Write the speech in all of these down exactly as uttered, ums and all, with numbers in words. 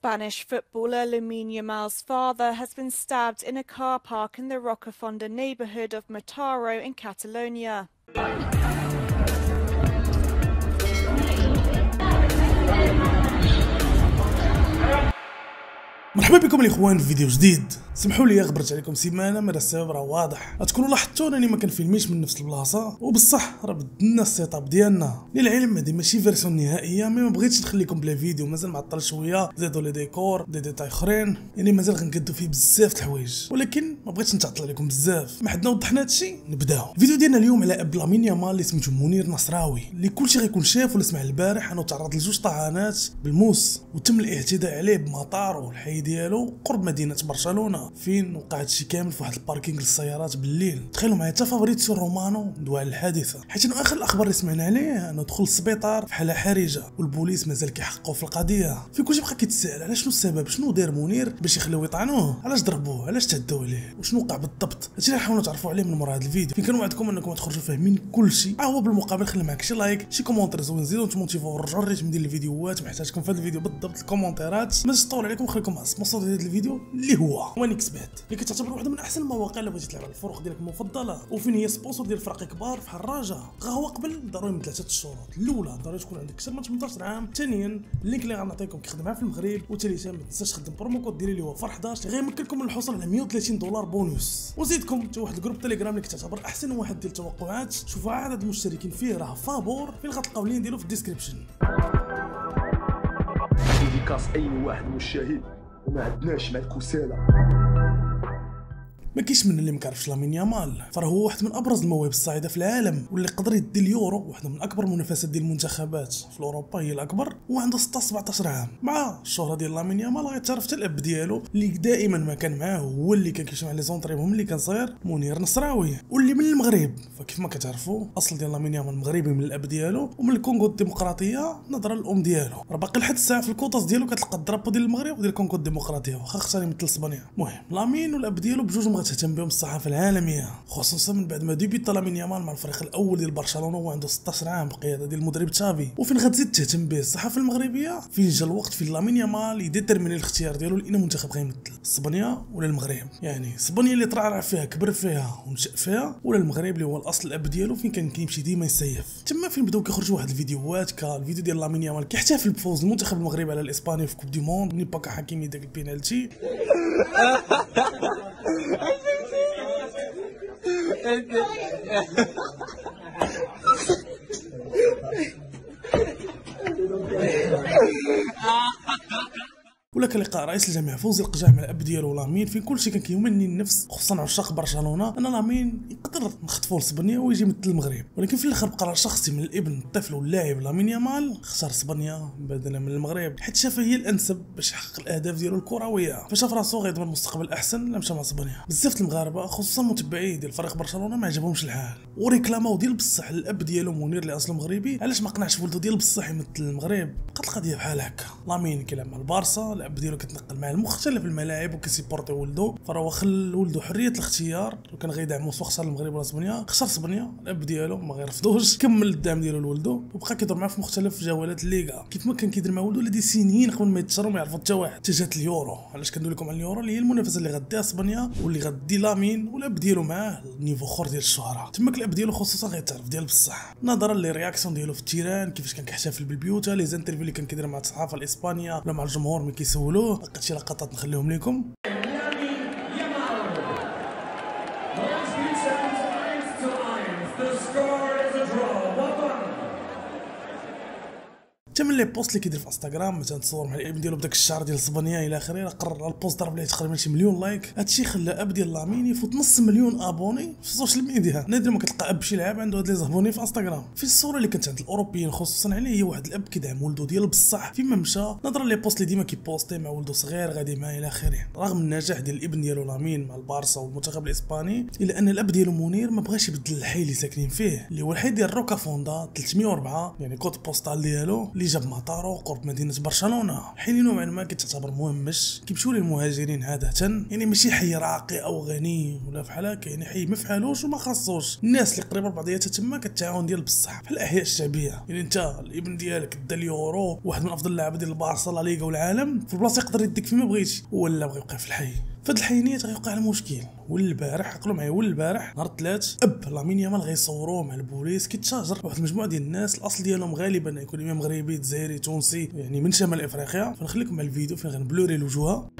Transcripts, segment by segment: Spanish footballer Lamine Yamal's father has been stabbed in a car park in the Rocafonda neighbourhood of Mataró in Catalonia. مرحبا بكم الاخوان في فيديو جديد. سمحوا لي غبرت عليكم سيمانه، من السبب راه واضح، غتكونوا لاحظتوا انني ما كنفيلميش من نفس البلاصه، وبصح راه بدلنا السيتاب ديالنا. للعلم هذه ماشي فيرسون نهائيه، مي ما بغيتش نخليكم بلا فيديو، مازال معطل شويه، زادوا لي ديكور دي ديتاي اخرين، يعني مازال غنقدوا فيه بزاف د الحوايج، ولكن ما بغيتش نتعطل عليكم بزاف. ما حدنا وضحنا هادشي نبداو الفيديو ديالنا اليوم على اب لامين يامال اللي سميتو منير نصراوي، اللي كلشي غيكون شاف ولا سمع البارح انه تعرض لجوج طعنات بالموس وتم الاعتداء عليه بمطار والحي ديالو قرب مدينه برشلونه، فين وقع هادشي كامل في واحد الباركينغ للسيارات بالليل. تخيلوا معايا حتى فابريتسيو رومانو دوا على الحادثه، حيت انه اخر الاخبار اللي سمعنا عليه انه دخل السبيطار في حاله حرجه والبوليس مازال كيحققوا في القضيه. في كلشي بقى كيتسائل على شنو السبب، شنو دار منير باش يخليو يطعنوه، علاش ضربوه، علاش تعداو عليه، وشنو وقع بالضبط. هادشي اللي حاولنا نتعرفوا عليه من مورا هذا الفيديو، فين كنوعدكم انكم تخرجوا فاهمين كلشي. اه هو بالمقابل خلي معاك شي لايك، شي كومونتير زوين، زيدوا تموتيفو ورجعوا الريتم ديال الفيديوهات، محتاجكم في هذا الفيديو بالضبط الكومونتيرات. ما نطول عليكم، خليكم السبونسر ديال هذا الفيديو اللي هو واحد إكس بيت، اللي كتعتبر واحده من احسن المواقع اللي بغيتي تلعب على الفرق ديالك المفضله، وفين هي سبونسر ديال فرق كبار بحال الرجاء. غاهو قبل ضروري من ثلاثه الشروط، الاولى ضروري تكون عندك اكثر من ثمنطاش عام، ثانيا اللينك اللي غنعطيكم كيخدم في المغرب، وثالثا ما تنساش تخدم برومو كود ديالي اللي هو فرح واحد واحد اللي غيمكن لكم الحصول على مية وثلاثين دولار بونص. وزيدكم حتى واحد الجروب تيليجرام اللي كتعتبر احسن واحد ديال التوقعات، شوفوا عدد المشتركين فيه راه فابور، فين غتلقاو اللين ديالو في الديسكريبشن. اي واحد مشاهد وما عندناش مع الكسالى، ما كاينش من اللي ما كيعرفش لامين يامال، فراه هو واحد من ابرز المواهب الصاعده في العالم، واللي قدر يدي اليورو واحده من اكبر المنافسات ديال المنتخبات في اوروبا هي الاكبر، وعنده ستة عشر سبعطاش عام. مع الشهره ديال لامين يامال غيتعرف حتى الاب ديالو اللي دائما ما كان معاه، هو اللي كان كيجمع لي زونطريبهم اللي كان صغير، منير نصراوي، واللي من المغرب. فكيف ما كتعرفوا اصل ديال لامين يامال مغربي من الاب ديالو ومن الكونغو الديمقراطيه نظرا للام ديالو، راه باقي لحد الساعه في الكوطاس ديالو كتلقى الدرابو ديال المغرب وديال الكونغو الديمقراطيه، واخا اختار يمثل اسبانيا. المهم لامين والاب ديالو بجوج تهتم بهم الصحافه العالميه، خصوصا من بعد ما ديبيطا لامين يامال مع الفريق الاول ديال برشلونه وهو عنده ستطاش عام بالقياده ديال المدرب تشافي، وفين غتزيد تهتم به الصحافه المغربيه فين جا الوقت فين لامين يامال يديترميني الاختيار ديالو لان منتخب غيمثل اسبانيا ولا المغرب. يعني اسبانيا اللي ترعرع فيها كبر فيها ونشا فيها، ولا المغرب اللي هو الاصل الاب ديالو فين كان كيمشي ديما يسيف تما. فين بداو كيخرجوا واحد الفيديوهات كالفيديو ديال لامين يامال كيحتفل بفوز المنتخب المغربي على الاسباني في كوب دي موند، ني باكا حكيمي داك البينالتي ولكن لقاء رئيس الجامعه فوزي القجاع مع الاب ديالو لامين، فين كلشي كان كيمني النفس خصوصا عشاق برشلونه ان لامين يقدر نخطفو لاسبانيا ويجي مثل المغرب، ولكن في الاخر بقرار شخصي من الابن الطفل واللاعب لامين يامال اختار اسبانيا بدلا من المغرب، حيت شافها هي الانسب باش يحقق الاهداف ديالو الكرويه، فشاف راسو غيضمن مستقبل احسن الا مشى مع اسبانيا. بزاف المغاربه خصوصا متبعي ديال فريق برشلونه ما عجبهمش الحال، وريكلاماو ديال بصح الاب ديالو منير اللي اصله مغربي علاش ما قنعش ولدو ديال بصح يمثل المغرب. بقات القضيه بحال هكا، لامين كيلعب مع البارسا، الاب ديالو كتنقل معاه لمختلف الملاعب وكيسيبورتي ولده، فراه خل ولده حريه الاختيار، وكان غيدعمو سواء خسر المغرب ولا اسبانيا، خسر اسبانيا الاب ديالو ما غيرفضوش، كمل الدعم ديالو لولده وبقى كيدور معاه في مختلف جولات الليغا كيف ما كان كيدير مع ولده لدي سنين قبل ما يتشروا ما يعرفوا حتى واحد. اتجهت اليورو، علاش كندوي لكم على اليورو اللي هي المنافسه اللي غديها اسبانيا واللي غدي لامين والاب ديالو معاه نيفو خور ديال الشهره. تماك الاب ديالو خصوصا غيتعرف ديال بصح نظرا للرياكسيون ديالو في التيران، كيفاش كان كيحتفل بالبيوت، لي زانترفيو اللي كان كيدير مع الصحافه الاسبانيه ولا مع الجمهور ملي كيسولوه. لقيت شي لقطات نخليهم لكم. تم لي بوست اللي كيدير في انستغرام مثلا تصور مع الاب ديالو بداك الشعر ديال اسبانيا الى اخره، قرر البوست ضرب ليه تقريبا شي مليون لايك. هادشي خلى اب ديال لامين يفوت نص مليون ابوني في السوشيال ميديا، نادر ما كتلقى اب شي لاعب عنده هاد لي زابوني في انستغرام. في الصوره اللي كانت عند الاوروبيين خصوصا عليه هي واحد الاب كيدعم ولده ديال بصح فيما مشى، نظرا لي بوست اللي ديما كيبوستي مع ولده صغير غادي معاه الى اخره. رغم النجاح ديال الابن ديالو لامين مع البارسا والمنتخب الاسباني، الا ان الاب ديالو منير ما بغاش يبدل الحي اللي ساكنين فيه اللي هو الحي ديال روكافوندا ثلاثمية وأربعة، يعني كود بوستال ديالو الخليجه بمطارو قرب مدينه برشلونه، حين نوعا ما كتعتبر مهمش كيمشيو للمهاجرين عاده، يعني ماشي حي راقي او غني ولا بحال هكا، يعني حي ما فحالوش وما خاصوش. الناس اللي قريبه لبعضياتها تما كالتعاون ديال بصح بحال الاحياء الشعبيه، يعني انت الابن ديالك دا اليورو واحد من افضل اللاعبين ديال البارسا لا ليغا والعالم، في البلاصه يقدر يديك فيما بغيتي ولا بغى يبقى في الحي. فهاد الحينيات غيوقع المشكل. والبارح عقلوا معايا، والبارح نهار الثلاث اب لامين يامال غيصوروه مع البوليس كيتشاجر واحد المجموعه ديال الناس، الاصل ديالهم غالبا يكون اما مغربي جزائري تونسي، يعني من شمال افريقيا. فنخليكم مع الفيديو فين غنبلوري الوجوه.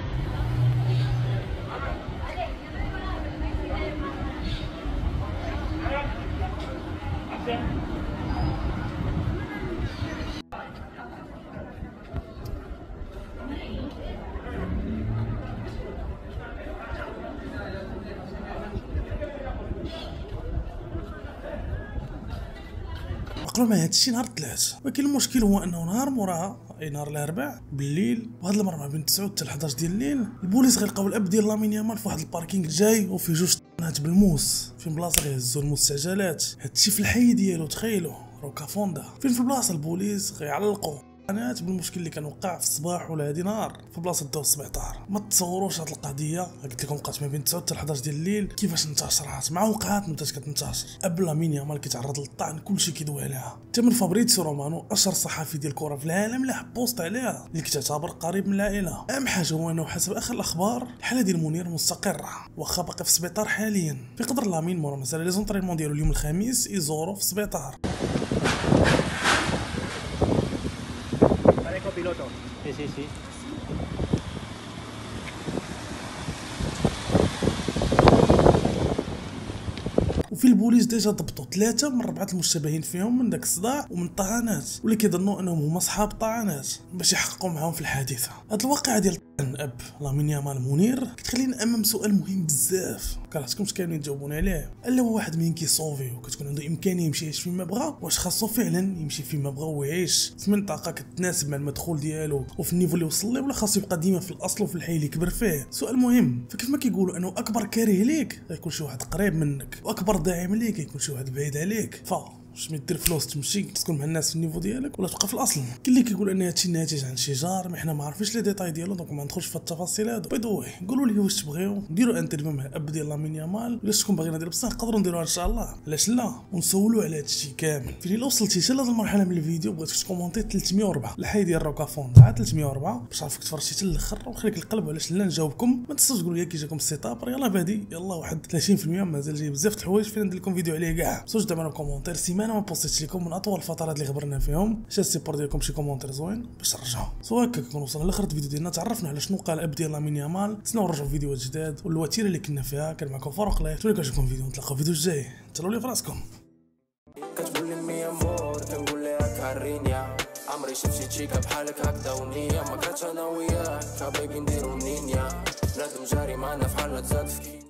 عقلوا مع هادشي نهار الثلاث، ولكن المشكل هو انه نهار موراها اي نهار الاربعاء بالليل وهاد المره ما بين تسعة حتى حداش ديال الليل، البوليس غيلقاو الاب ديال لامين يامال في واحد الباركينغ جاي وفي جوج طنات بالموس، فين بلاصه غيهزو المستعجلات. هادشي في الحي ديالو، تخيلوا روكافوندا، فين في البلاصه البوليس غيعلقوا قنات بالمشكل اللي كان وقع في الصباح ولا هادي نهار في بلاصه الدور سبعطاش. ما تتصوروش هاد القضيه، قلت لكم وقعت ما بين تسعة حتى حداش ديال الليل، كيفاش انتشرات مع وقعات بدات كتنتشر. اب لامين يامال كيتعرض للطعن، كلشي كيدوي عليها. حتى من فابريتسيو رومانو اشهر صحفي ديال الكره في العالم لاح بوست عليها، اللي كتعتبر قريب من العائله. اهم حاجه هو انه حسب اخر الاخبار الحاله ديال منير مستقره واخا باقي في السبيطار حاليا. فيقدر لامين مورا مثلا لي زونطريمون ديالو اليوم الخميس يزورو في السبيطار. Sí, sí, sí. وفي البوليس ديجا ضبطوا ثلاثه من ربعه المشتبهين فيهم من داك الصداع ومن الطعنات، واللي كيظنوا انهم هما صحاب طعنات باش يحققوا معاهم في الحادثه. هاد الواقعه ديال طعن اب لامين يامال منير كتخلينا امام سؤال مهم بزاف، كرهتكمش كاملين تجاوبوني عليه. الا هو واحد منين كيصوفي وكتكون عنده امكانيه يمشي يعيش فيما بغا، واش خاصو فعلا يمشي فيما بغا ويعيش في منطقه كتناسب مع المدخول ديالو وفي النيفو اللي وصل ليه، ولا خاصو يبقى ديما في الاصل وفي الحي اللي كبر فيه؟ سؤال مهم. فكيف ما كيقولوا انه اكبر كاره ليك غيكون شي واحد قريب منك، واكبر داعم ليك يكون شي واحد بعيد عليك. ف واش ما دير فلوس تمشي تكون مع الناس في النيفو ديالك، ولا تبقى في الاصل؟ كاين اللي كيقول ان هادشي ناتج عن شي جار، ما حنا ما عارفينش لي ديتاي ديالو، دونك ما ندخلش في التفاصيل هادو. باي ذا واي قولوا لي واش تبغيو نديروا انترفيو مع الاب ديال لامين يامال؟ الا شكون باغينا ندير بصح نقدروا نديروها ان شاء الله، علاش لا، ونسولوا على هادشي كامل. فين اللي وصلتي حتى لهاد المرحله من الفيديو بغيتك تكومونتي ثلاثمية وأربعة الحي ديال روكافوندا، عاد ثلاثمية وأربعة باش عارفك تفرجتي حتى الاخر، وخليك القلب علاش لا نجاوبكم. ما تنساوش تقولوا لي كيجيكم السيطاب، يلاه بادي يلاه واحد ثلاثين في المية مازال جاي بزاف د الحوايج فين ندير لكم فيديو عليه كاع. ما تنساوش دعمونا بكومونتير، سيمانه ما بوستيتش لكم من اطول الفترات اللي خبرنا فيهم، شات السيبور ديالكم شي كومونتير زوين باش نرجعوا. سو هكا كنكون وصلنا لاخر الفيديو ديالنا، تعرفنا على شنو قال الاب ديال لامين يامال، تسناو نرجعوا فيديوهات جداد والوتيره اللي كنا فيها. كان معكم فاروق لايف، تولي كنشوفكم فيديو نتلاقاو فيديو الجاي. تهلاو لي فراسكم. كتقول لي امور كنقول لها كارينيا، عمري شفت شي تشيكا بحالك هكذا ونيه، ما كانتش انا وياك حبايبي نديرو منين يا لازم جاري معنا فحال تزاد.